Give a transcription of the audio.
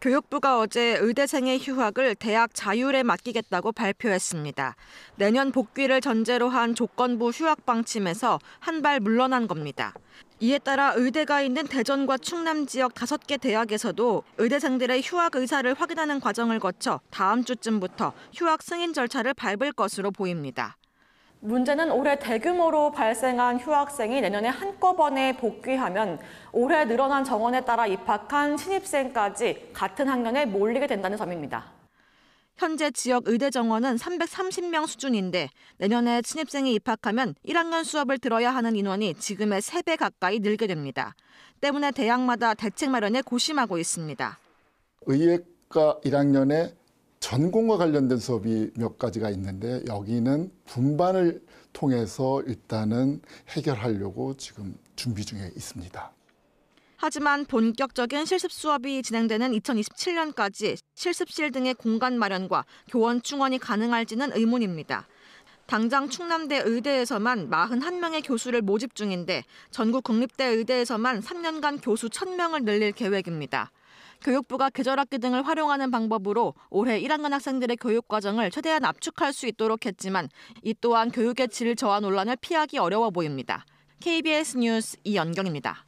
교육부가 어제 의대생의 휴학을 대학 자율에 맡기겠다고 발표했습니다. 내년 복귀를 전제로 한 조건부 휴학 방침에서 한 발 물러난 겁니다. 이에 따라 의대가 있는 대전과 충남 지역 5개 대학에서도 의대생들의 휴학 의사를 확인하는 과정을 거쳐 다음 주쯤부터 휴학 승인 절차를 밟을 것으로 보입니다. 문제는 올해 대규모로 발생한 휴학생이 내년에 한꺼번에 복귀하면 올해 늘어난 정원에 따라 입학한 신입생까지 같은 학년에 몰리게 된다는 점입니다. 현재 지역 의대 정원은 330명 수준인데 내년에 신입생이 입학하면 1학년 수업을 들어야 하는 인원이 지금의 3배 가까이 늘게 됩니다. 때문에 대학마다 대책 마련에 고심하고 있습니다. 의예과 1학년에 전공과 관련된 수업이 몇 가지가 있는데 여기는 분반을 통해서 일단은 해결하려고 지금 준비 중에 있습니다. 하지만 본격적인 실습 수업이 진행되는 2027년까지 실습실 등의 공간 마련과 교원 충원이 가능할지는 의문입니다. 당장 충남대 의대에서만 41명의 교수를 모집 중인데 전국 국립대 의대에서만 3년간 교수 1,000명을 늘릴 계획입니다. 교육부가 계절학기 등을 활용하는 방법으로 올해 1학년 학생들의 교육 과정을 최대한 압축할 수 있도록 했지만 이 또한 교육의 질 저하 논란을 피하기 어려워 보입니다. KBS 뉴스 이연경입니다.